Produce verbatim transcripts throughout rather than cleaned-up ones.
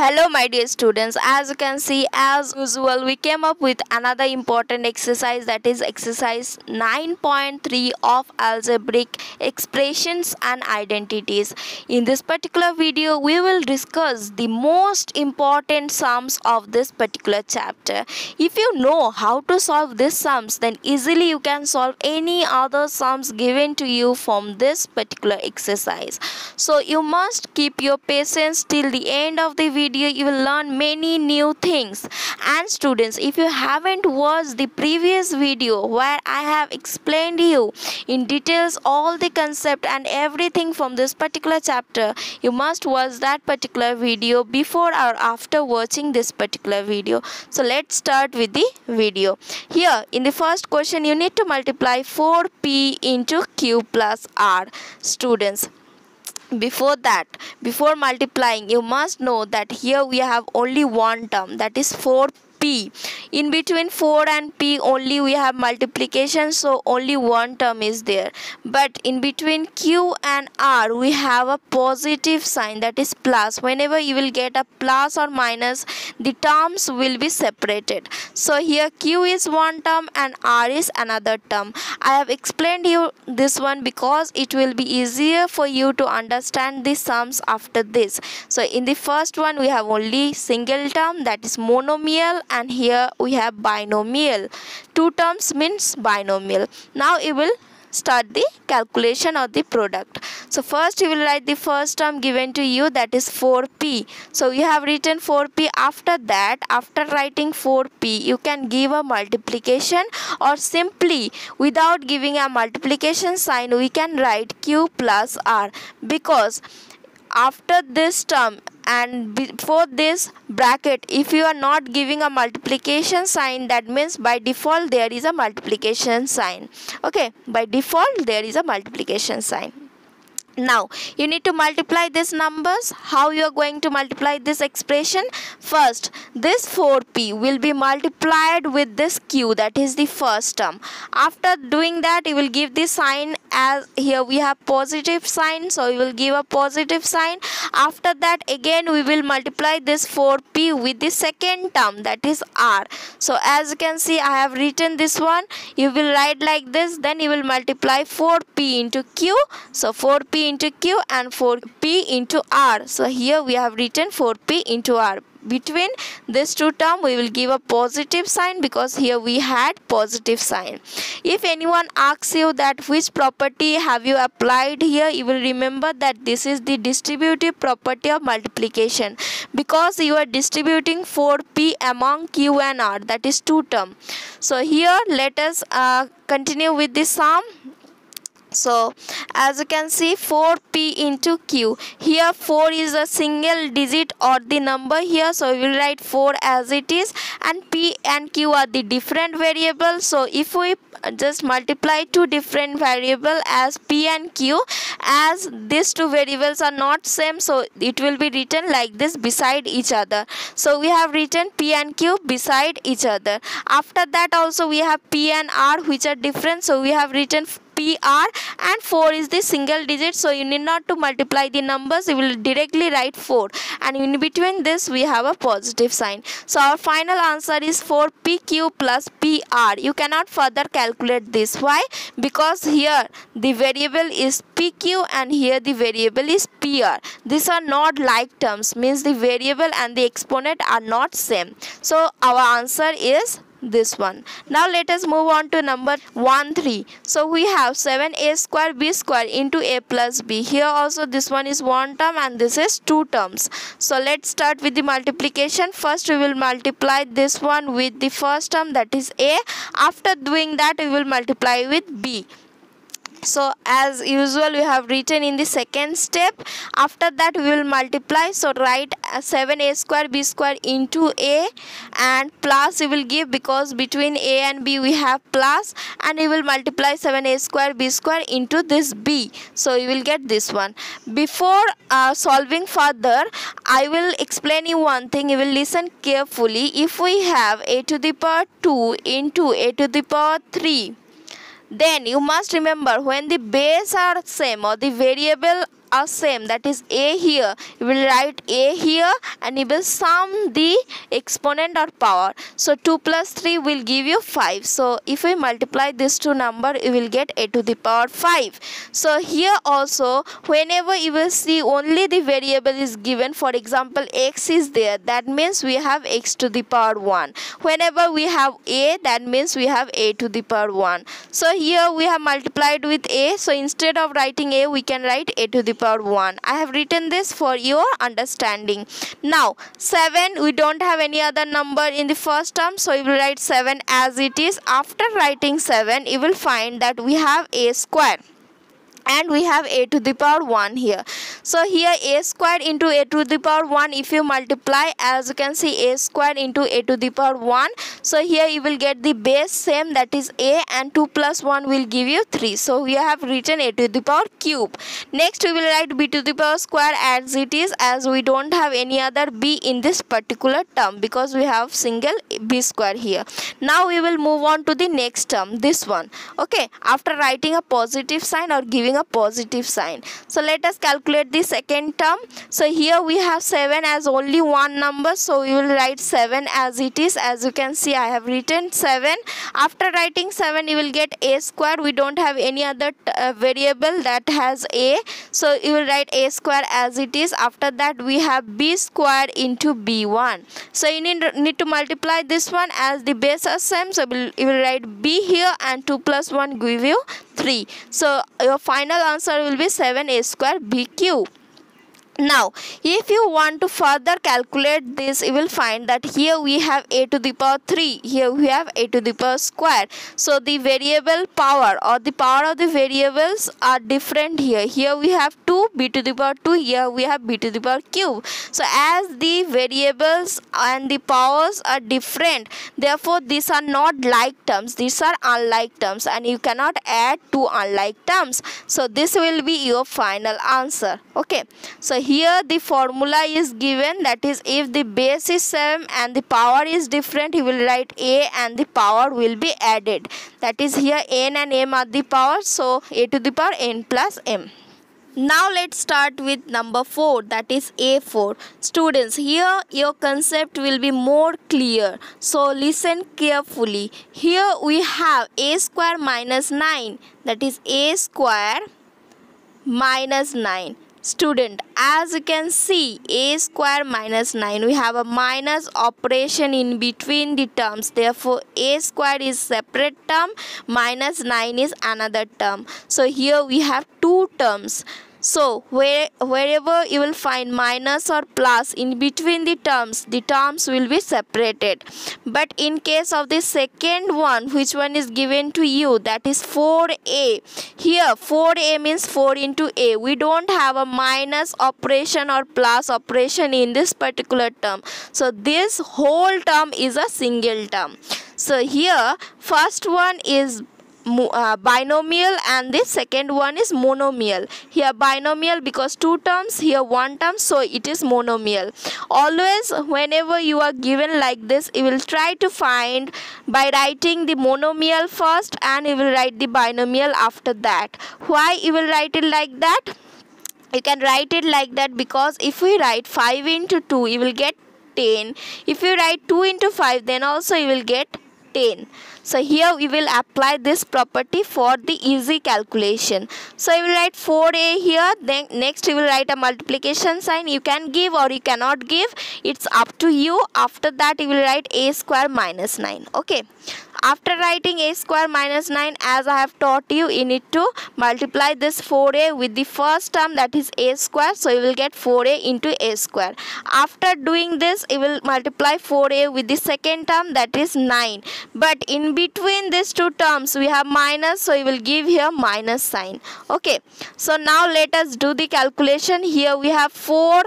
Hello my dear students, as you can see, as usual we came up with another important exercise, that is exercise nine point three of algebraic expressions and identities. In this particular video we will discuss the most important sums of this particular chapter. If you know how to solve these sums, then easily you can solve any other sums given to you from this particular exercise. So you must keep your patience till the end of the video. You will learn many new things. And students, if you haven't watched the previous video where I have explained you in details all the concept and everything from this particular chapter, you must watch that particular video before or after watching this particular video. So let's start with the video. Here in the first question, you need to multiply four p into q plus r. Students, Before that, before multiplying, you must know that here we have only one term, that is four p. In between four and p only we have multiplication, so only one term is there. But in between q and r we have a positive sign, that is plus. Whenever you will get a plus or minus, the terms will be separated. So here q is one term and r is another term. I have explained you this one because it will be easier for you to understand the sums after this. So in the first one we have only single term, that is monomial, and here we have binomial. Two terms means binomial. Now you will start the calculation of the product. So first you will write the first term given to you, that is four p. So you have written four p. After that, after writing four p, you can give a multiplication, or simply without giving a multiplication sign we can write q plus r, because after this term and before this bracket, if you are not giving a multiplication sign, that means by default there is a multiplication sign. Okay, by default there is a multiplication sign. Now you need to multiply these numbers. How you are going to multiply this expression? First, this four p will be multiplied with this q, that is the first term. After doing that, you will give the sign, as here we have positive sign, so you will give a positive sign. After that, again we will multiply this four p with the second term, that is r. So as you can see, I have written this one. You will write like this, then you will multiply four p into q. So four p into q and four p into r. So here we have written four p into r. Between this two term we will give a positive sign, because here we had positive sign. If anyone asks you that which property have you applied here, you will remember that this is the distributive property of multiplication, because you are distributing four p among q and r, that is two term. So here let us uh, continue with the sum. So as you can see, four p into q. Here four is a single digit or the number here, so we will write four as it is, and p and q are the different variables. So if we just multiply two different variables as p and q, as these two variables are not same, so it will be written like this, beside each other. So we have written p and q beside each other. After that also we have p and r, which are different, so we have written P R, and four is the single digit, so you need not to multiply the numbers, you will directly write four, and in between this we have a positive sign. So our final answer is four p q plus P R. You cannot further calculate this. Why? Because here the variable is P Q and here the variable is P R. These are not like terms, means the variable and the exponent are not same. So our answer is this one. Now let us move on to number one three. So we have seven a square b square into a plus b. Here also this one is one term and this is two terms. So let's start with the multiplication. First we will multiply this one with the first term, that is a. After doing that we will multiply with b. So as usual we have written in the second step. After that we will multiply, so write seven a square b square into a, and plus you will give, because between a and b we have plus, and you will multiply seven a square b square into this b, so you will get this one. Before uh, solving further, I will explain you one thing, you will listen carefully. If we have a to the power two into a to the power three, then you must remember, when the base are same or the variable are same, that is a here, you will write a here and you will sum the exponent or power. So two plus three will give you five. So if we multiply these two number, you will get a to the power five. So here also, whenever you will see only the variable is given, for example x is there, that means we have x to the power one. Whenever we have a, that means we have a to the power one. So here we have multiplied with a, so instead of writing a, we can write a to the power one. I have written this for your understanding. Now seven, we don't have any other number in the first term, so you will write seven as it is. After writing seven, you will find that we have a square and we have a to the power one here. So here a square into a to the power one, if you multiply, as you can see, a square into a to the power one. So here you will get the base same, that is a, and two plus one will give you three. So we have written a to the power cube. Next we will write b to the power square as it is, as we don't have any other b in this particular term because we have single b square here. Now we will move on to the next term, this one. Okay, after writing a positive sign or giving a positive sign, so let us calculate the second term. So here we have seven as only one number, so we will write seven as it is. As you can see, I have written seven. After writing seven, you will get a square. We don't have any other uh, variable that has a, so you will write a square as it is. After that we have b square into b one, so you need, need to multiply this one as the base are same, so you will write b here and two plus one give you three. So your final answer will be seven a square b cube. Now if you want to further calculate this, you will find that here we have a to the power three, here we have a to the power square. So the variable power or the power of the variables are different here. Here we have two, b to the power two, here we have b to the power cube. So as the variables and the powers are different, therefore these are not like terms, these are unlike terms, and you cannot add two unlike terms. So this will be your final answer. Okay, so here the formula is given, that is if the base is same and the power is different, you will write a and the power will be added. That is here n and m are the powers, so a to the power n plus m. Now let's start with number four, that is A four. Students, here your concept will be more clear, so listen carefully. Here we have a square minus nine, that is a square minus nine. Student, as you can see, a square minus nine, we have a minus operation in between the terms, therefore a square is separate term, minus nine is another term. So here we have two terms. So where, wherever you will find minus or plus in between the terms, the terms will be separated. But in case of the second one, which one is given to you, that is four a. Here four a means four into a. We don't have a minus operation or plus operation in this particular term. So this whole term is a single term. So here first one is Uh, binomial and the second one is monomial. Here binomial because two terms, here one term, so it is monomial. Always whenever you are given like this, you will try to find by writing the monomial first and you will write the binomial after that. Why you will write it like that? You can write it like that because if we write five into two, you will get ten. If you write two into five, then also you will get ten. So here we will apply this property for the easy calculation. So you will write four a here, then next you will write a multiplication sign. You can give or you cannot give, it's up to you. After that you will write a square minus nine. Okay, after writing a square minus nine, as I have taught you, you need to multiply this four a with the first term, that is a square, so you will get four a into a square. After doing this, you will multiply four a with the second term, that is nine. But in between these two terms we have minus, so you will give here minus sign. Okay, so now let us do the calculation. Here we have four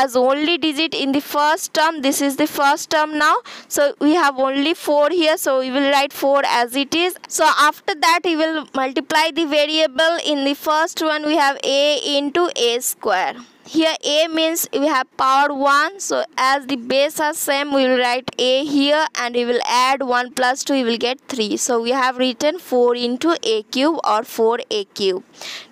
as only digit in the first term. This is the first term now, so we have only four here, so we will write four as it is. So after that we will multiply the variable. In the first one we have a into a square, Here A means we have power one. So as the base are same, we will write A here and we will add one plus two, we will get three. So we have written four into A cube or four A cube.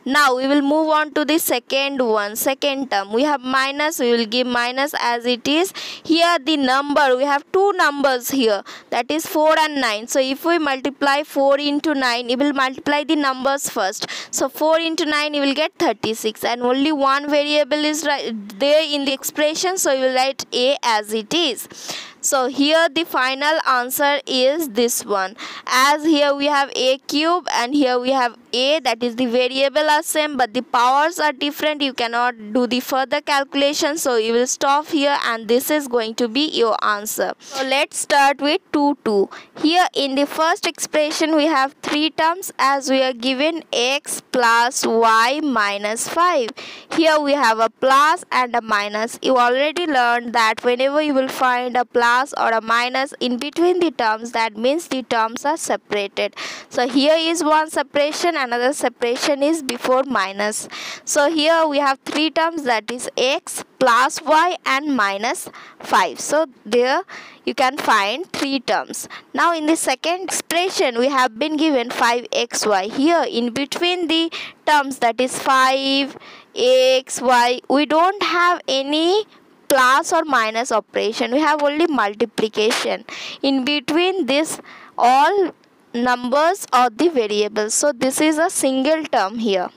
Now we will move on to the second one, second term. We have minus, we will give minus as it is. Here the number, we have two numbers here, that is four and nine. So if we multiply four into nine, it will multiply the numbers first. So four into nine, you will get thirty-six, and only one variable is right there in the expression, so you will write A as it is. So here the final answer is this one, as here we have A cube and here we have A, that is the variable are same but the powers are different. You cannot do the further calculation, so you will stop here, and this is going to be your answer. So let's start with two, two. Here in the first expression we have three terms, as we are given x plus y minus five. Here we have a plus and a minus. You already learned that whenever you will find a plus or a minus in between the terms, that means the terms are separated. So here is one separation, another separation is before minus. So here we have three terms, that is x plus y and minus five. So there you can find three terms. Now in the second expression we have been given five x y. Here in between the terms, that is five x y, we don't have any plus or minus operation, we have only multiplication in between this all numbers or the variables. So this is a single term here.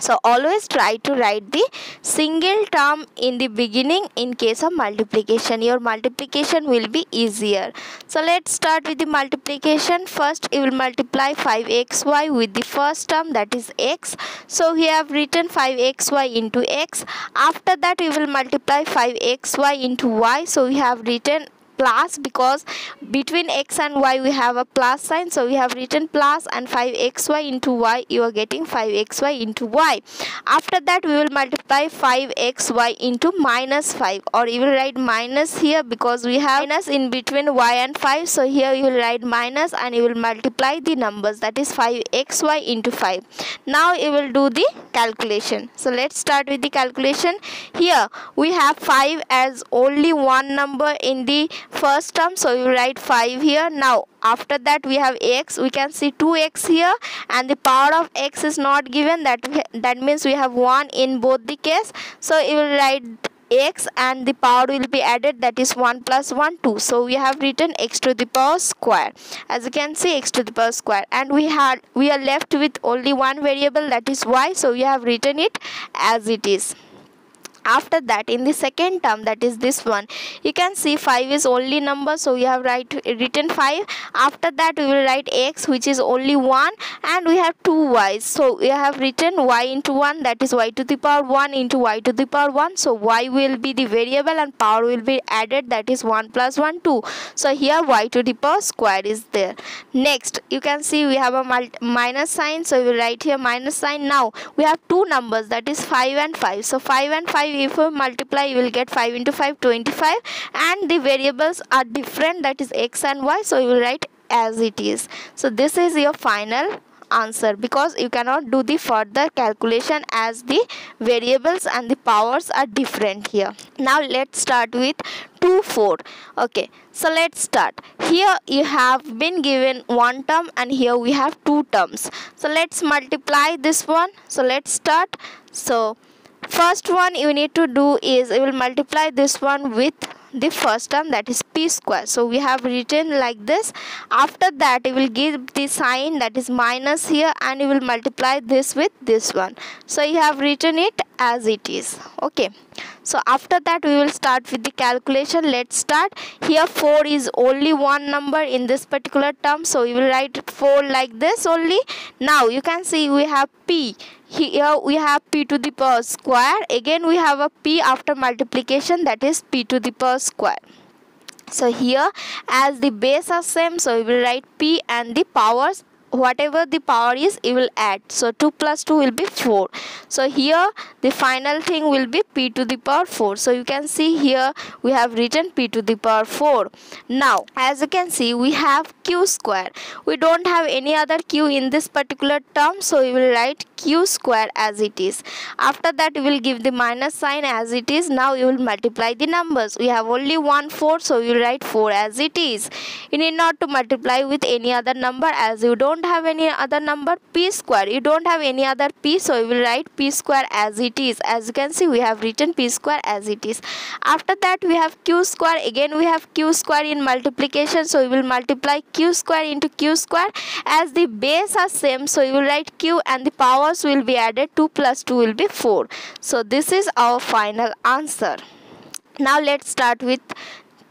So always try to write the single term in the beginning in case of multiplication. Your multiplication will be easier. So let's start with the multiplication. First you will multiply five x y with the first term, that is x. So we have written five x y into x. After that we will multiply five x y into y. So we have written plus, because between x and y we have a plus sign, so we have written plus, and five x y into y, you are getting five x y into y. After that we will multiply five x y into minus five, or you will write minus here because we have minus in between y and five. So here you will write minus and you will multiply the numbers, that is five x y into five. Now you will do the calculation. So let's start with the calculation. Here we have five as only one number in the first term, so you write five here. Now after that we have x, we can see two x here, and the power of x is not given, that that means we have one in both the case. So you will write x and the power will be added, that is one plus one, two. So we have written x to the power square, as you can see x to the power square, and we had we are left with only one variable, that is y, so we have written it as it is. After that in the second term, that is this one, you can see five is only number, so we have write, written five. After that we will write x, which is only one, and we have two y's, so we have written y into one, that is y to the power one into y to the power one. So y will be the variable and power will be added, that is one plus one, two. So here y to the power square is there. Next you can see we have a minus sign, so we will write here minus sign. Now we have two numbers, that is five and five. So five and five, if we multiply you will get five into five, twenty-five, and the variables are different, that is x and y, so you will write as it is. So this is your final answer, because you cannot do the further calculation as the variables and the powers are different here. Now let's start with two, four. Okay, so let's start. Here you have been given one term and here we have two terms. So let's multiply this one. So let's start. So first one you need to do is you will multiply this one with the first term, that is p square. So we have written like this. After that you will give the sign, that is minus here, and you will multiply this with this one. So you have written it as it is. Okay, so after that we will start with the calculation. Let's start. Here four is only one number in this particular term, so you will write four like this only. Now you can see we have p. Here we have p to the power square. Again we have a p after multiplication, that is p to the power square. So here as the base are same, so we will write p and the powers whatever the power is, you will add. So two plus two will be four. So here the final thing will be p to the power four. So you can see here we have written p to the power four. Now as you can see, we have q square. We don't have any other q in this particular term, so we will write q square as it is. After that we will give the minus sign as it is. Now you will multiply the numbers. We have only one four, so you will write four as it is. You need not to multiply with any other number, as you don't have any other number. P square, you don't have any other p, so you will write p square as it is. As you can see, we have written p square as it is. After that we have q square. Again we have q square in multiplication, so we will multiply q square into q square. As the base are same, so you will write q and the powers will be added. Two plus two will be four. So this is our final answer. Now let's start with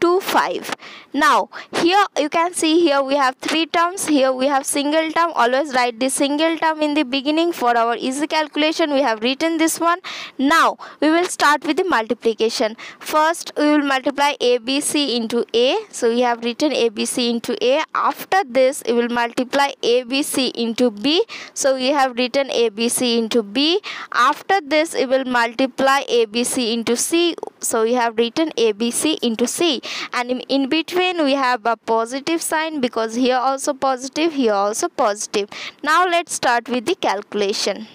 two, five. Now here you can see, here we have three terms, here we have single term. Always write the single term in the beginning. For our easy calculation we have written this one. Now we will start with the multiplication. First we will multiply A B C into A, so we have written A B C into A. After this we will multiply A B C into B, so we have written A B C into B. After this we will multiply A B C into C, so we have written A B C into C. And in, in between we have a positive sign, because here also positive, here also positive. Now let's start with the calculation.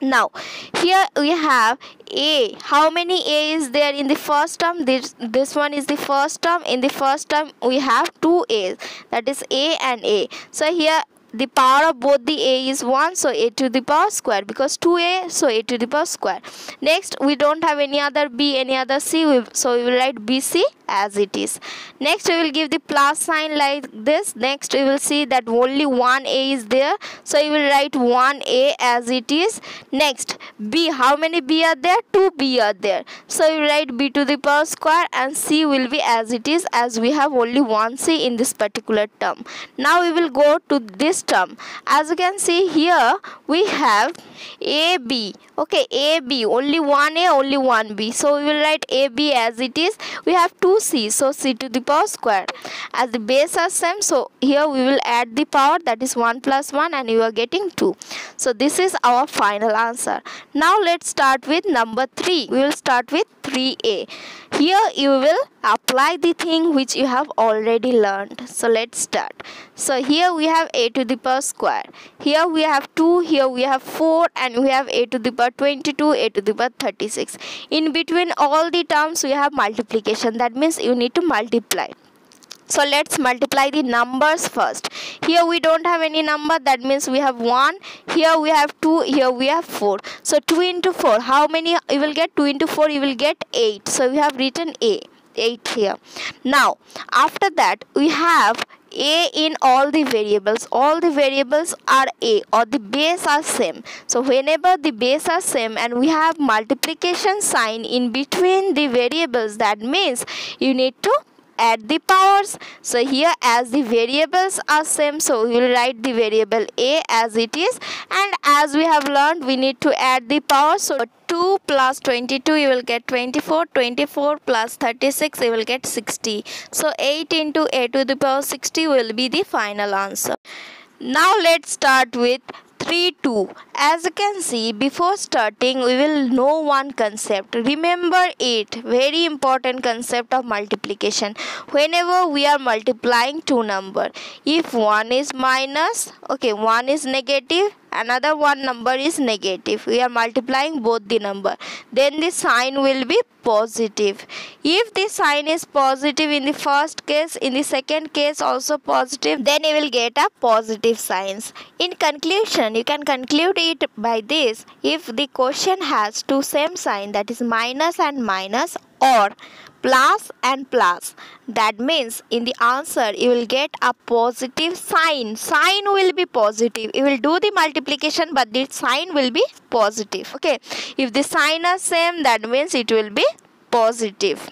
Now here we have A. How many A is there in the first term? This, this one is the first term. In the first term we have two A's, that is A and A. So here the power of both the A is one, so A to the power square, because two A, so A to the power square. Next we don't have any other B, any other C, so we will write B C as it is. Next we will give the plus sign like this. Next we will see that only one A is there, so you will write one A as it is. Next B, how many B are there? two B are there, so you will write B to the power square. And C will be as it is, as we have only one C in this particular term. Now we will go to this term. As you can see, here we have A B. Okay, A B, only one A, only one B, so we will write A B as it is. We have two C, so C to the power square. As the base are same, so here we will add the power, that is one plus one, and you are getting two. So this is our final answer. Now let's start with number three. We will start with three A. Here you will apply the thing which you have already learned. So let's start. So here we have A to the power square. Here we have two, here we have four, and we have A to the power twenty-two, A to the power thirty-six. In between all the terms we have multiplication, that means you need to multiply. So let's multiply the numbers first. Here we don't have any number, that means we have one, here we have two, here we have four. So two into four, how many you will get? Two into four, you will get eight, so we have written A, eight here. Now after that we have A in all the variables. All the variables are A, or the base are same. So whenever the base are same and we have multiplication sign in between the variables, that means you need to add the powers. So here as the variables are same, so we will write the variable A as it is. And as we have learned, we need to add the powers. So two plus twenty-two you will get twenty-four, twenty-four plus thirty-six you will get sixty. So eight into A to the power sixty will be the final answer. Now let's start with three, two. As you can see, before starting we will know one concept. Remember it, very important concept of multiplication. Whenever we are multiplying two numbers, if one is minus, okay, one is negative, another one number is negative, we are multiplying both the number, then the sign will be positive. If the sign is positive in the first case, in the second case also positive, then you will get a positive signs. In conclusion, you can conclude it by this: if the question has two same sign, that is minus and minus, or plus and plus, that means in the answer you will get a positive sign. Sign will be positive. You will do the multiplication, but the sign will be positive. Okay, if the sign are same, that means it will be positive.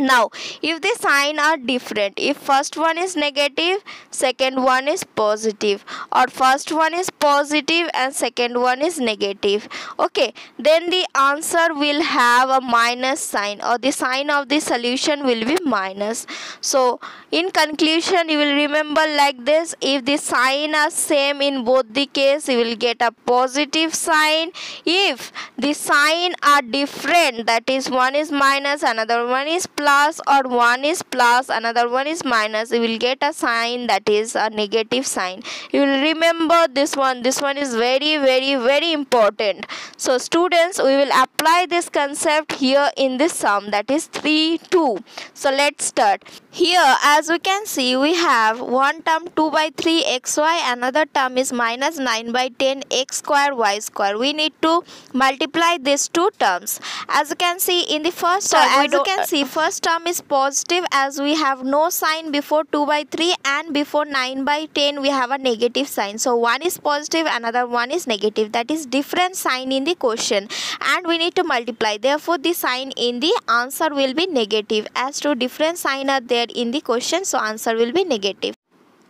Now, if the sign are different, if first one is negative, second one is positive, or first one is positive and second one is negative, okay, then the answer will have a minus sign, or the sign of the solution will be minus. So, in conclusion, you will remember like this: if the sign are same in both the case, you will get a positive sign. If the sign are different, that is one is minus, another one is plus, or one is plus another one is minus, you will get a sign that is a negative sign. You will remember this one. This one is very very very important. So students, we will apply this concept here in this sum, that is three, two. So let's start. Here, as we can see, we have one term two by three xy, another term is minus nine by ten x square y square. We need to multiply these two terms. As you can see in the first term, so as you can see, first First term is positive, as we have no sign before two by three, and before nine by ten we have a negative sign. So one is positive, another one is negative, that is different sign in the question, and we need to multiply. Therefore the sign in the answer will be negative, as two different sign are there in the question, so answer will be negative.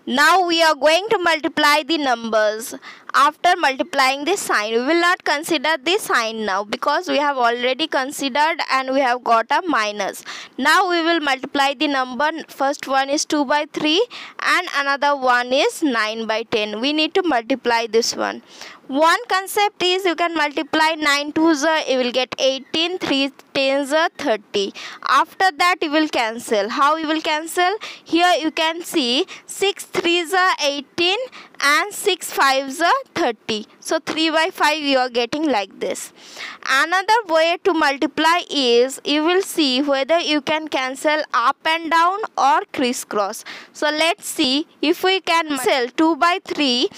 Now we are going to multiply the numbers. After multiplying the sign, we will not consider the sign now, because we have already considered and we have got a minus. Now we will multiply the number. First one is two by three and another one is nine by ten. We need to multiply this one. One concept is, you can multiply nine twos, you will get eighteen, three tens are thirty. After that you will cancel. How you will cancel? Here you can see six threes are eighteen and six fives are thirty. So three by five you are getting like this. Another way to multiply is, you will see whether you can cancel up and down or crisscross. So let's see if we can cancel two by three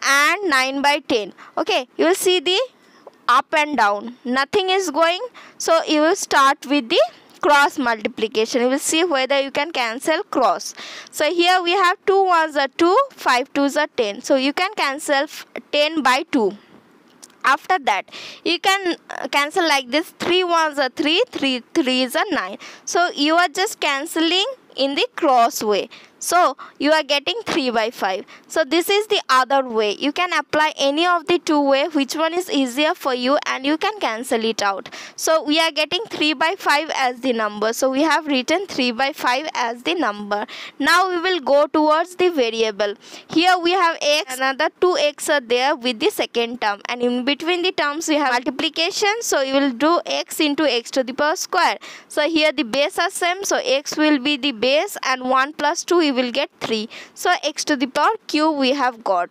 and nine by ten. Okay, you will see the up and down, nothing is going, so you will start with the cross multiplication. You will see whether you can cancel cross. So here we have two ones are two, five twos are ten, so you can cancel ten by two. After that you can cancel like this, three ones are three, three threes are nine, so you are just cancelling in the cross way. So you are getting three by five. So this is the other way. You can apply any of the two way, which one is easier for you, and you can cancel it out. So we are getting three by five as the number. So we have written three by five as the number. Now we will go towards the variable. Here we have x, another two x are there with the second term, and in between the terms we have multiplication. So you will do x into x to the power square. So here the base are same, so x will be the base, and one plus two we will get three. So x to the power cube we have got.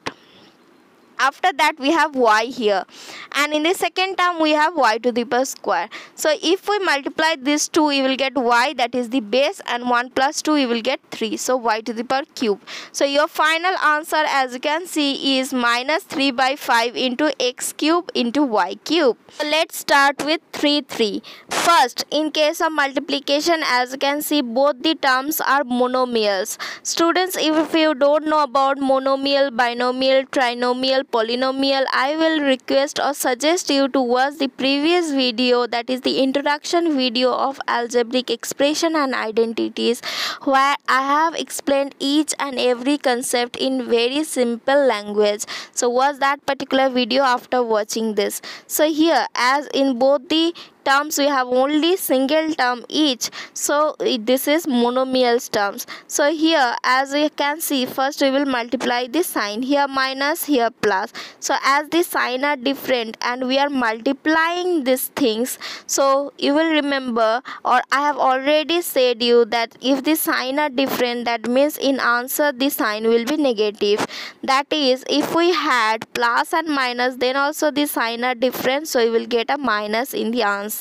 After that we have y here, and in the second term we have y to the power square. So if we multiply these two, we will get y, that is the base, and one plus two we will get three. So y to the power cube. So your final answer, as you can see, is minus three by five into x cube into y cube. So let's start with three, three. First, in case of multiplication, as you can see, both the terms are monomials. Students, if you don't know about monomial, binomial, trinomial, polynomial, I will request or suggest you to watch the previous video, that is the introduction video of algebraic expression and identities, where I have explained each and every concept in very simple language. So watch that particular video after watching this. So here, as in both the terms we have only single term each, so this is monomial terms. So here, as you can see, first we will multiply the sign. Here minus, here plus. So as the sign are different and we are multiplying these things, so you will remember, or I have already said you, that if the sign are different, that means in answer the sign will be negative. That is, if we had plus and minus, then also the sign are different, so you will get a minus in the answer.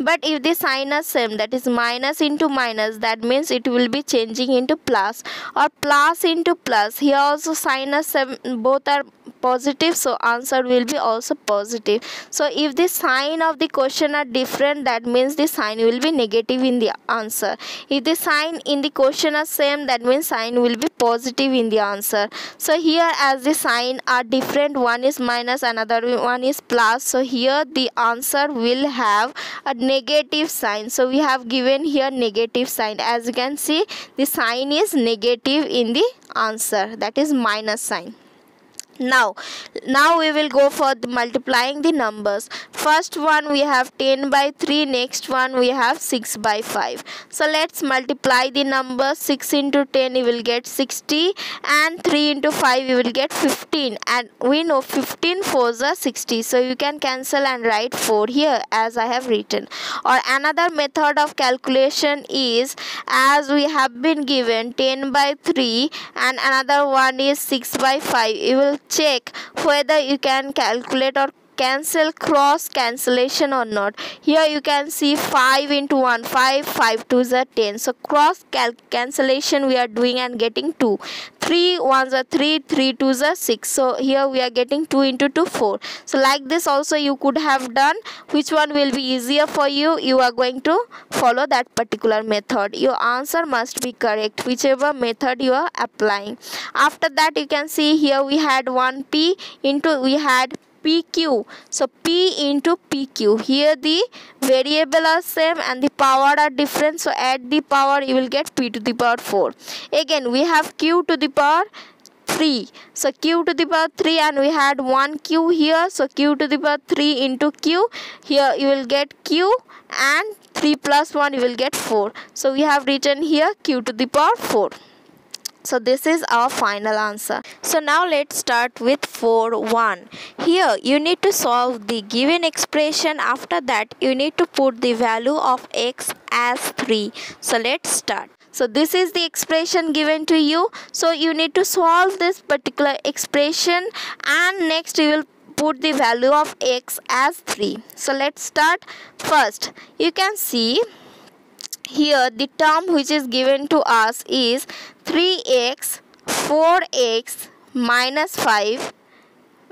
But if the sign is same, that is minus into minus, that means it will be changing into plus, or plus into plus. Here also sign is same, both are positive, so answer will be also positive. So if the sign of the question are different, that means the sign will be negative in the answer. If the sign in the question are same, that means sign will be positive in the answer. So here, as the sign are different, one is minus, another one is plus, so here the answer will have a negative sign. So we have given here negative sign. As you can see, the sign is negative in the answer, that is minus sign. Now, now we will go for the multiplying the numbers. First one we have ten by three, next one we have six by five. So let's multiply the numbers. Six into ten you will get sixty, and three into five you will get fifteen, and we know fifteen fours are sixty, so you can cancel and write four here as I have written. Or another method of calculation is, as we have been given ten by three and another one is six by five, you will check whether you can calculate or cancel cross cancellation or not. Here you can see five into one, five, five twos are ten. So cross cancellation we are doing and getting two. three ones are three, three twos are six. So here we are getting two into two, four. So like this also you could have done. Which one will be easier for you? You are going to follow that particular method. Your answer must be correct, whichever method you are applying. After that you can see here we had one P into we had P Q. So P into P Q. Here the variable are same and the power are different. So add the power, you will get P to the power four. Again we have Q to the power three. So Q to the power three, and we had one Q here. So Q to the power three into Q. Here you will get Q, and three plus one you will get four. So we have written here Q to the power four. So this is our final answer. So now let's start with four, one. Here you need to solve the given expression. After that you need to put the value of x as three. So let's start. So this is the expression given to you. So you need to solve this particular expression, and next you will put the value of x as three. So let's start. First you can see here the term which is given to us is three x, four x, minus five,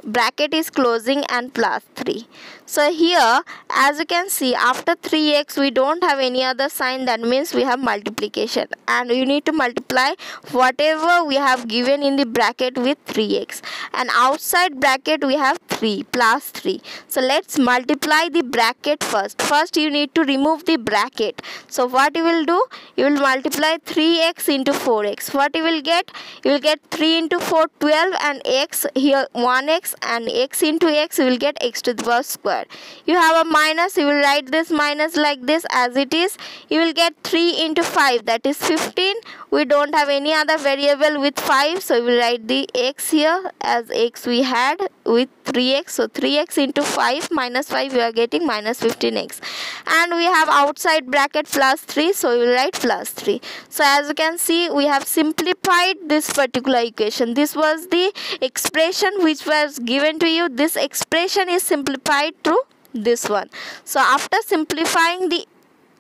bracket is closing, and plus three. So here as you can see, after three x we don't have any other sign, that means we have multiplication, and you need to multiply whatever we have given in the bracket with three x, and outside bracket we have three plus three. So let's multiply the bracket first. First you need to remove the bracket. So what you will do, you will multiply three x into four x. What you will get, you will get three into four, twelve, and x here one x, and x into x you will get x to the power square. You have a minus, you will write this minus like this as it is. You will get three into five, that is fifteen. We don't have any other variable with five, so we will write the x here as x we had with three x. So three x into five minus five, we are getting minus fifteen x, and we have outside bracket plus three, so we will write plus three. So as you can see, we have simplified this particular equation. This was the expression which was given to you. This expression is simplified to this one. So after simplifying the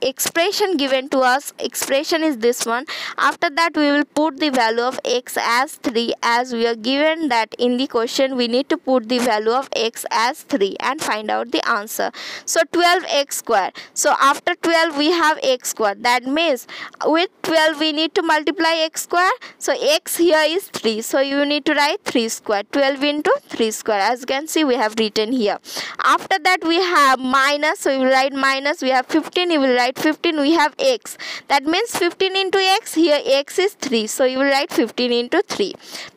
expression given to us, expression is this one. After that we will put the value of x as three, as we are given that in the question we need to put the value of x as three and find out the answer. So twelve x square. So after twelve we have x square, that means with twelve we need to multiply x square. So x here is three, so you need to write three square, twelve into three square. As you can see, we have written here. After that we have minus, so you will write minus. We have fifteen, you will write fifteen, we have x, that means fifteen into x. Here x is three, so you will write fifteen into three,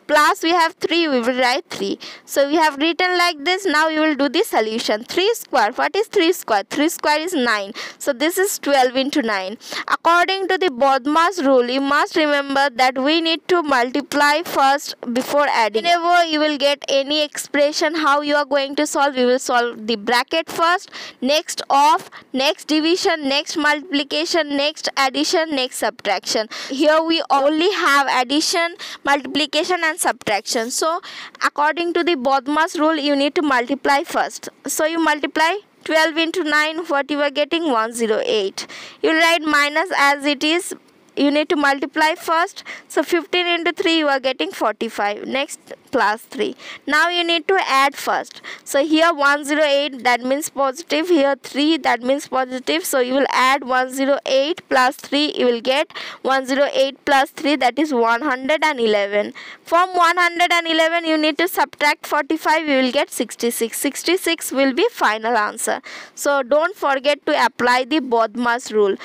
plus we have three, we will write three. So we have written like this. Now you will do the solution. Three square, what is three square? three square is nine, so this is twelve into nine. According to the Bodmer's rule, you must remember that we need to multiply first before adding. Whenever you will get any expression, how you are going to solve, you will solve the bracket first, next off, next division, next multiplication, next addition, next subtraction. Here we only have addition, multiplication, and subtraction. So according to the Bodmer's rule, you need to multiply first. So you multiply twelve into nine, what you are getting, one hundred eight. You write minus as it is. You need to multiply first. So fifteen into three, you are getting forty-five. Next plus three. Now you need to add first. So here one hundred eight, that means positive. Here three, that means positive. So you will add one hundred eight plus three. You will get one hundred eight plus three, that is one hundred eleven. From one hundred eleven you need to subtract forty-five. You will get sixty-six. sixty-six will be final answer. So don't forget to apply the Bodmer's rule.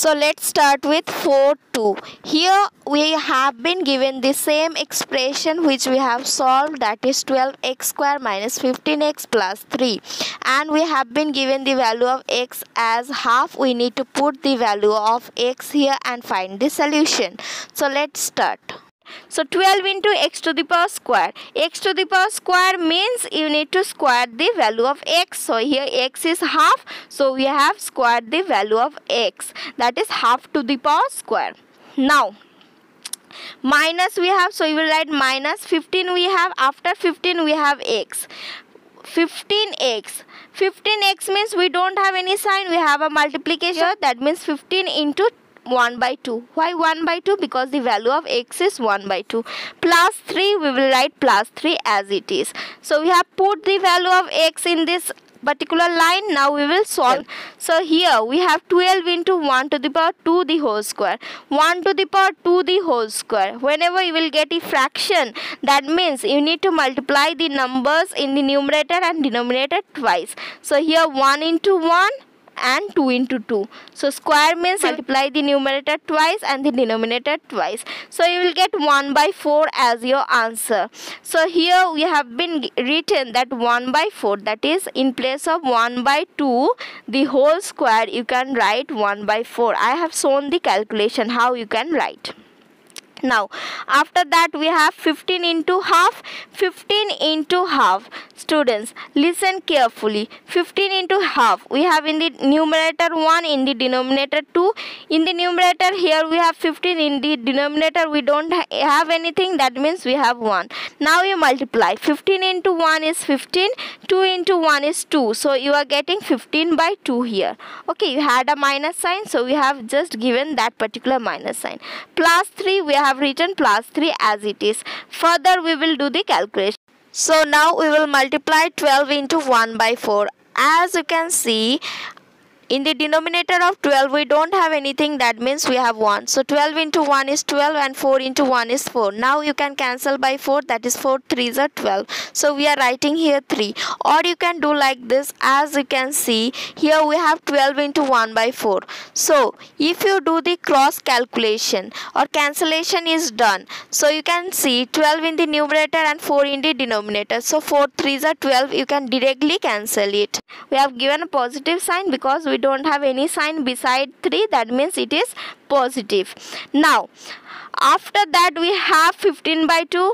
So let's start with four, two. Here we have been given the same expression which we have solved, that is twelve x square minus fifteen x plus three. And we have been given the value of x as half. We need to put the value of x here and find the solution. So let's start. So twelve into x to the power square. X to the power square means you need to square the value of x. So here x is half. So we have squared the value of x. That is half to the power square. Now minus we have. So you will write minus fifteen we have. After fifteen we have x. fifteen x. fifteen x means we don't have any sign. We have a multiplication. That means fifteen into one by two. Why one by two? Because the value of x is one by two. Plus three, we will write plus three as it is. So we have put the value of x in this particular line. Now we will solve. So here we have twelve into one to the power two the whole square. one to the power two the whole square. Whenever you will get a fraction, that means you need to multiply the numbers in the numerator and denominator twice. So here one into one and two into two. So square means multiply the numerator twice and the denominator twice. So you will get one by four as your answer. So here we have been written that one by four, that is in place of one by two the whole square you can write one by four. I have shown the calculation how you can write. Now after that we have fifteen into half. fifteen into half. Students, listen carefully. fifteen into half. We have in the numerator one, in the denominator two. In the numerator here we have fifteen. In the denominator we don't ha have anything. That means we have one. Now you multiply. fifteen into one is fifteen. two into one is two. So you are getting fifteen by two here. Okay, you had a minus sign. So we have just given that particular minus sign. Plus three, we have written plus three as it is. Further we will do the calculation. So now we will multiply twelve into one by four. As you can see, in the denominator of twelve we don't have anything, that means we have one. So twelve into one is twelve and four into one is four. Now you can cancel by four, that is four threes are twelve. So we are writing here three. Or you can do like this. As you can see, here we have twelve into one by four. So if you do the cross calculation or cancellation is done. So you can see twelve in the numerator and four in the denominator. So four threes are twelve. You can directly cancel it. We have given a positive sign because we don't have any sign beside three, that means it is positive. Now after that we have fifteen by two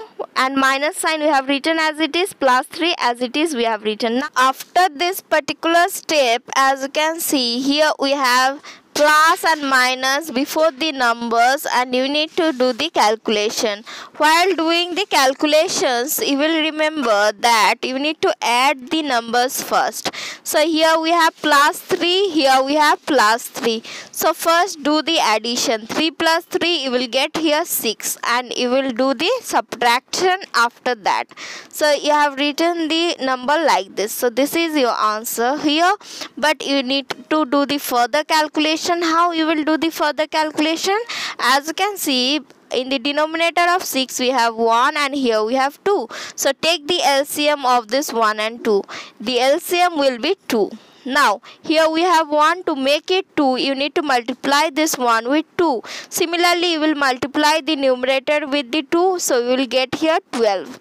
and minus sign we have written as it is, plus three as it is we have written. Now after this particular step, as you can see here we have plus and minus before the numbers and you need to do the calculation. While doing the calculations you will remember that you need to add the numbers first. So here we have plus three, here we have plus three. So first do the addition. three plus three you will get here six and you will do the subtraction after that. So you have written the number like this. So this is your answer here, but you need to do the further calculation. How you will do the further calculation? As you can see, in the denominator of six we have one and here we have two. So take the L C M of this one and two. The L C M will be two. Now here we have one. To make it two you need to multiply this one with two. Similarly you will multiply the numerator with the two. So you will get here twelve.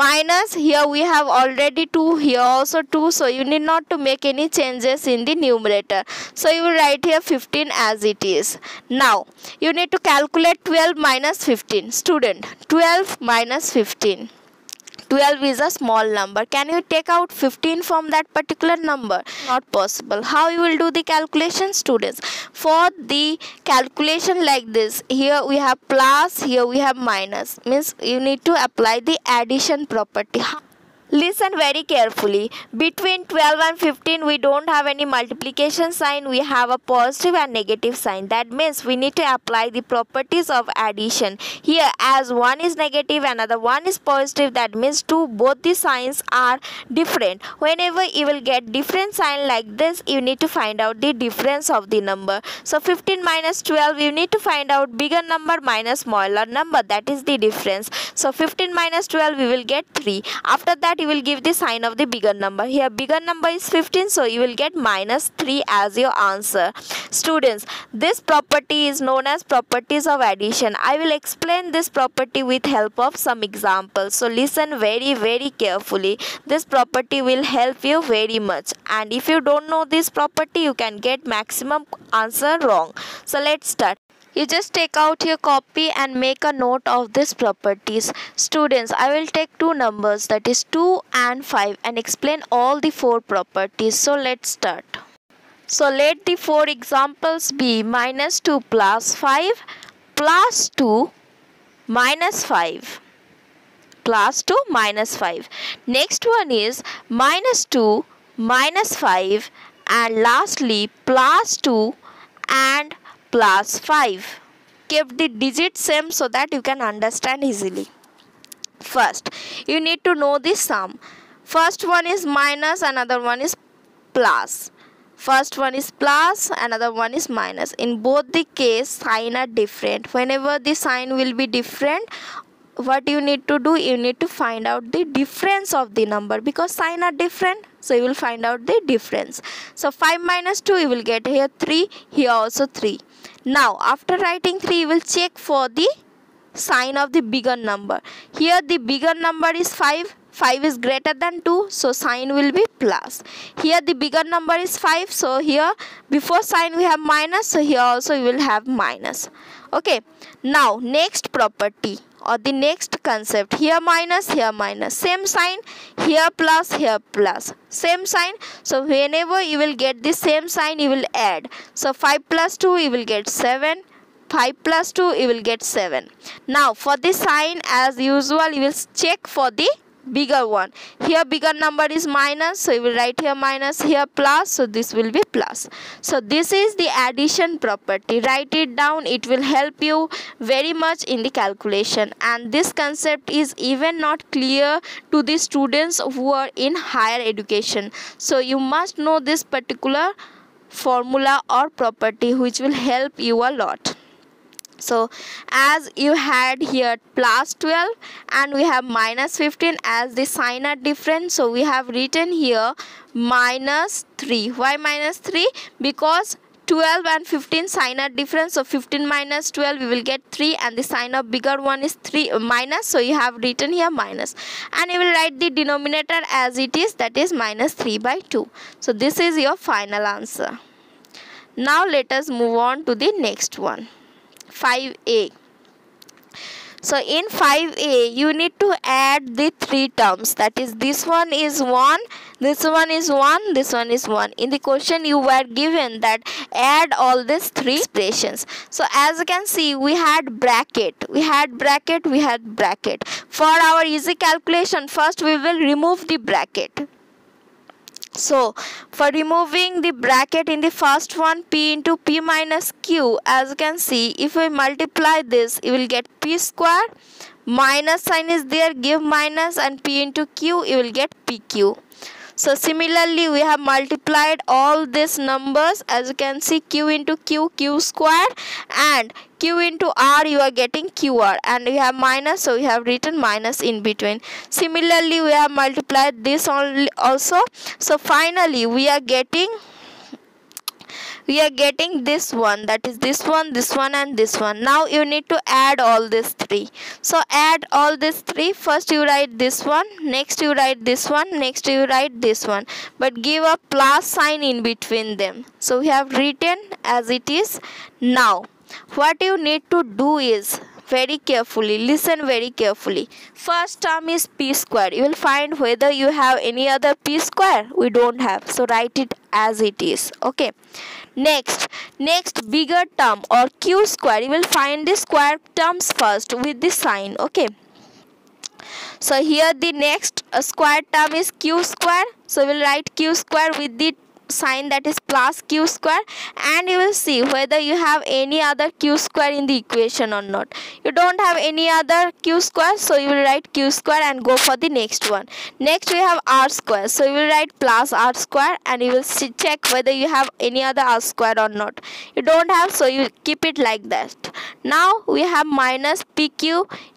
Minus, here we have already two, here also two. So you need not to make any changes in the numerator. So you will write here fifteen as it is. Now you need to calculate twelve minus fifteen. Student, twelve minus fifteen. twelve is a small number. Can you take out fifteen from that particular number? Not possible. How you will do the calculation, students? For the calculation like this, here we have plus, here we have minus. Means you need to apply the addition property. Listen very carefully. Between twelve and fifteen, we don't have any multiplication sign. We have a positive and negative sign. That means we need to apply the properties of addition. Here, as one is negative, another one is positive. That means two, both the signs are different. Whenever you will get different sign like this, you need to find out the difference of the number. So, fifteen minus twelve, you need to find out bigger number minus smaller number. That is the difference. So, fifteen minus twelve, we will get three. After that, you will give the sign of the bigger number. Here bigger number is fifteen, so you will get minus three as your answer. Students, this property is known as properties of addition. I will explain this property with help of some examples. So listen very very carefully. This property will help you very much. And if you don't know this property, you can get maximum answer wrong. So let's start. You just take out your copy and make a note of these properties. Students, I will take two numbers, that is two and five, and explain all the four properties. So let's start. So let the four examples be minus two plus five plus two minus five plus two minus five. Next one is minus two minus five, and lastly plus two and plus five. Keep the digits same so that you can understand easily. First, you need to know the sum. First one is minus, another one is plus. First one is plus, another one is minus. In both the case, sign are different. Whenever the sign will be different, what you need to do, you need to find out the difference of the number, because sign are different, so you will find out the difference. So five minus two, you will get here three, here also three. Now after writing three, you will check for the sign of the bigger number. Here the bigger number is five. five is greater than two, so sign will be plus. Here the bigger number is five, so here before sign we have minus, so here also you will have minus. Okay, now next property or the next concept. Here minus, here minus, same sign. Here plus, here plus, same sign. So whenever you will get the same sign, you will add. So five plus two, you will get seven. Five plus two, you will get seven. Now for the sign, as usual, you will check for the bigger one. Here bigger number is minus, so you will write here minus, here plus, so this will be plus. So this is the addition property. Write it down, it will help you very much in the calculation. And this concept is even not clear to the students who are in higher education. So you must know this particular formula or property, which will help you a lot. So as you had here plus twelve and we have minus fifteen, as the sign are different, so we have written here minus three. Why minus three? Because twelve and fifteen sign are different. So fifteen minus twelve, we will get three, and the sign of bigger one is three, uh, minus, so you have written here minus. And you will write the denominator as it is, that is minus three by two. So this is your final answer. Now let us move on to the next one. five A. So in five A, you need to add the three terms, that is this one is one, this one is one, this one is one. In the question you were given that add all these three expressions. So as you can see, we had bracket, we had bracket, we had bracket. For our easy calculation, first we will remove the bracket. So for removing the bracket, in the first one, p into p minus q, as you can see, if we multiply this, you will get p square, minus sign is there, give minus, and p into q, you will get pq. So similarly, we have multiplied all these numbers. As you can see, q into q, q square, and q into r, you are getting qr, and we have minus, so we have written minus in between. Similarly, we have multiplied this also. So finally, we are getting we are getting this one, that is this one, this one, and this one. Now you need to add all these three. So add all these three. First you write this one, next you write this one, next you write this one, but give a plus sign in between them. So we have written as it is. Now what you need to do is, very carefully, listen very carefully. First term is p square. You will find whether you have any other p square. We don't have, so write it as it is. Okay, next next bigger term or q square. You will find the square terms first with the sign. Okay, So here the next uh, square term is q square. So we will write q square with the sign that is plus q square, and you will see whether you have any other q square in the equation or not. You don't have any other q square, so you will write q square and go for the next one. Next we have r square, so you will write plus r square and you will see, check whether you have any other r square or not. You don't have, so you keep it like that. Now we have minus pq.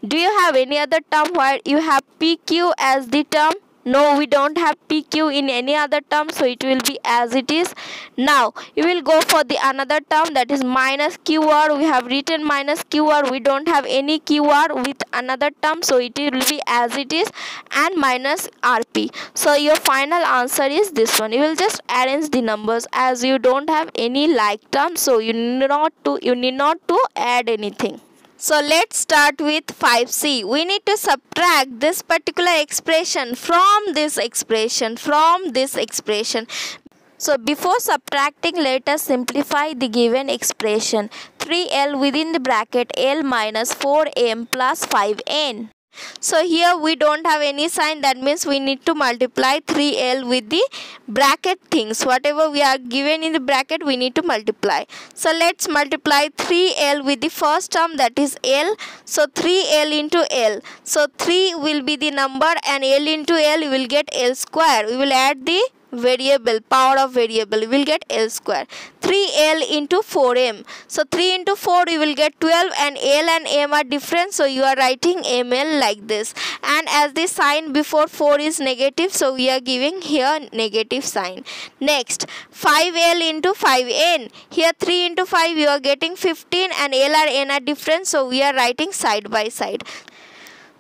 Do you have any other term where you have pq as the term? No, we don't have pq in any other term, so it will be as it is. Now you will go for the another term, that is minus qr. We have written minus qr. We don't have any qr with another term, so it will be as it is, and minus rp. So your final answer is this one. You will just arrange the numbers, as you don't have any like term, so you need not to you need not to add anything. So let's start with five c. We need to subtract this particular expression from this expression, from this expression. So before subtracting, let us simplify the given expression. three l within the bracket l minus four m plus five n. So here we don't have any sign, that means we need to multiply three l with the bracket things. Whatever we are given in the bracket, we need to multiply. So let's multiply three l with the first term, that is l. So three l into l. So three will be the number, and l into l you will get l square. We will add the variable, power of variable, we will get l square. three l into four m, so three into four you will get twelve, and l and m are different, so you are writing ml like this. And as the sign before four is negative, so we are giving here negative sign. Next, five l into five n. Here three into five you are getting fifteen, and l and n are different, so we are writing side by side.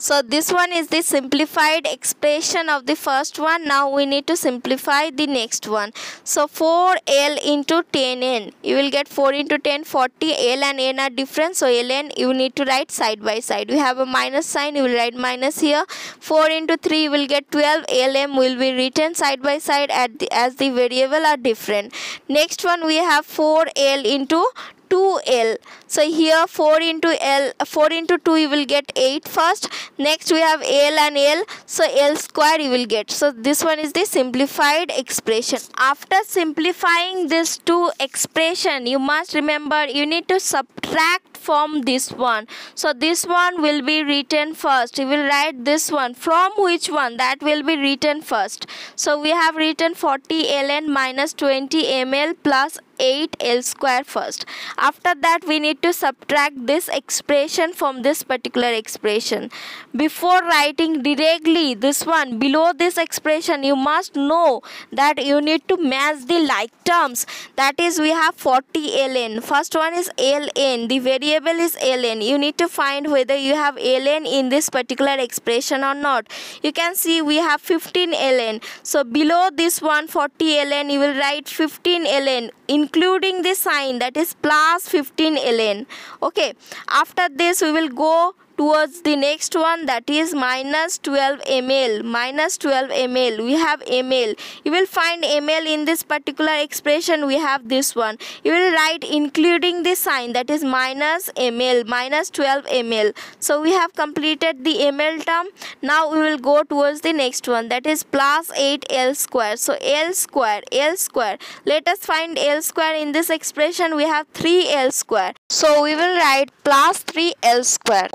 So this one is the simplified expression of the first one. Now we need to simplify the next one. So four l into ten n. You will get four into ten, forty. L and n are different, so ln you need to write side by side. You have a minus sign, you will write minus here. four into three you will get twelve. Lm will be written side by side at the, as the variable are different. Next one we have four l into two l. So here four into l, four into two you will get eight first. Next we have l and l, so l square you will get. So this one is the simplified expression. After simplifying this two expression, you must remember you need to subtract from this one. So this one will be written first. You will write this one from which one, that will be written first. So we have written forty ln minus twenty ml plus eight l square first. After that we need to subtract this expression from this particular expression. Before writing directly this one below this expression, you must know that you need to match the like terms. That is, we have forty ln, first one is ln, the variable is ln. You need to find whether you have ln in this particular expression or not. You can see we have fifteen ln, so below this one forty ln you will write fifteen ln including the sign, that is plus fifteen ln. Okay, after this we will go towards the next one, that is minus twelve ml. Minus twelve ml, we have ml. You will find ml in this particular expression. We have this one, you will write including the sign, that is minus ml, minus twelve ml. So we have completed the ml term. Now we will go towards the next one, that is plus eight l square. So l square, l square, let us find l square in this expression. We have three l square, so we will write plus three l square.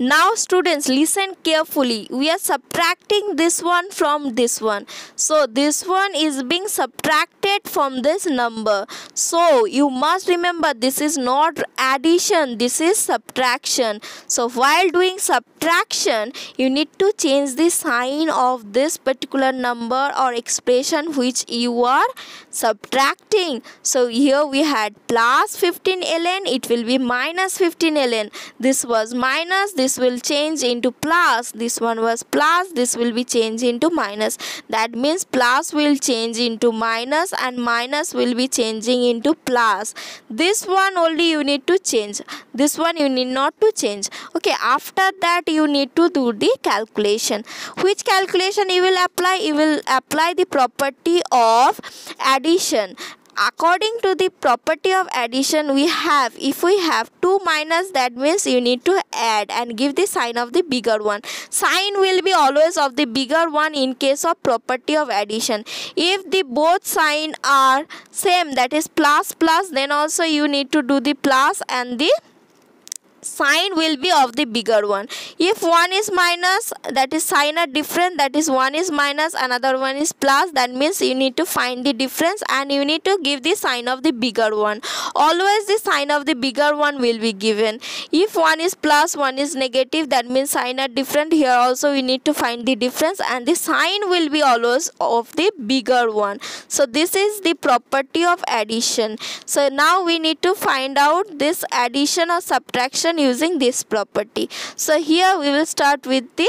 Now students, listen carefully. We are subtracting this one from this one. So this one is being subtracted from this number. So you must remember this is not addition, this is subtraction. So while doing subtraction, you need to change the sign of this particular number or expression which you are subtracting. So here we had plus fifteen ln, it will be minus fifteen ln. This was minus, this will change into plus, this one was plus, this will be changed into minus. That means plus will change into minus and minus will be changing into plus. This one only you need to change, this one you need not to change. Okay, after that you need to do the calculation. Which calculation you will apply? You will apply the property of addition. according to the property of addition we have, if we have two minus, that means you need to add and give the sign of the bigger one. Sign will be always of the bigger one in case of property of addition. If the both sign are same, that is plus plus, then also you need to do the plus and the sign will be of the bigger one. If one is minus, that is sign are different, that is one is minus, another one is plus, that means you need to find the difference and you need to give the sign of the bigger one. Always the sign of the bigger one will be given. If one is plus, one is negative, that means sign are different. Here also you need to find the difference and the sign will be always of the bigger one. So this is the property of addition. So now we need to find out this addition or subtraction using this property. So here we will start with the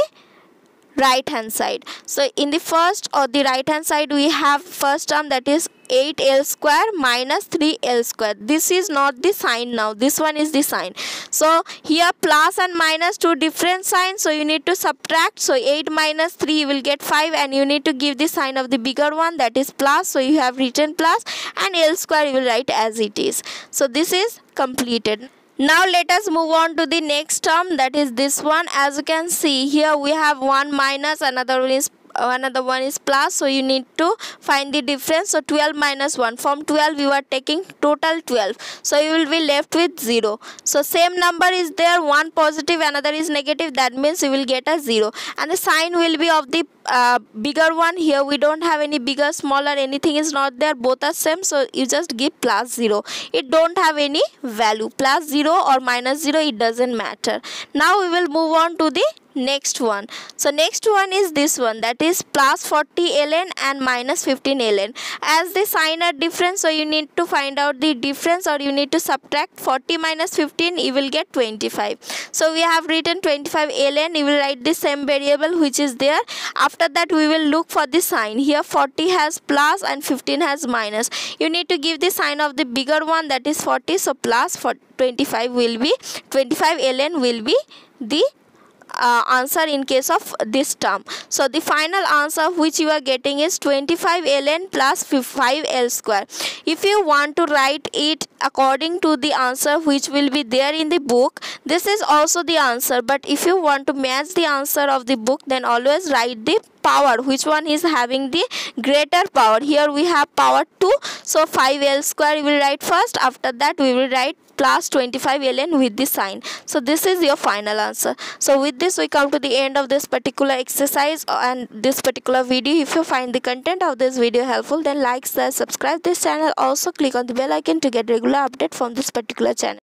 right hand side. So in the first or the right hand side we have first term, that is eight L square minus three L square. This is not the sign now, this one is the sign. So here plus and minus, two different signs, so you need to subtract. So eight minus three will get five and you need to give the sign of the bigger one, that is plus. So you have written plus and L square you will write as it is. So this is completed. Now let us move on to the next term, that is this one. As you can see here we have one minus, another one is another one is plus, so you need to find the difference. So twelve minus one, from twelve you are taking total twelve, so you will be left with zero. So same number is there, one positive, another is negative, that means you will get a zero and the sign will be of the uh, bigger one. Here we don't have any bigger, smaller, anything is not there, both are same, so you just give plus zero. It don't have any value, plus zero or minus zero, it doesn't matter. Now we will move on to the next one. So next one is this one, that is plus forty ln and minus fifteen ln. As the sign are different, so you need to find out the difference or you need to subtract. Forty minus fifteen, you will get twenty-five. So we have written twenty-five ln, you will write the same variable which is there. After that we will look for the sign. Here forty has plus and fifteen has minus, you need to give the sign of the bigger one, that is forty. So plus for twenty-five will be twenty-five ln will be the Uh, answer in case of this term. So the final answer which you are getting is twenty-five ln plus five L square. If you want to write it according to the answer which will be there in the book, this is also the answer, but if you want to match the answer of the book, then always write the power, which one is having the greater power. Here we have power two, so five L square we will write first, after that we will write plus twenty-five ln with the sign. So this is your final answer. So with this we come to the end of this particular exercise and this particular video. If you find the content of this video helpful, then like, share, subscribe this channel. Also click on the bell icon to get regular update from this particular channel.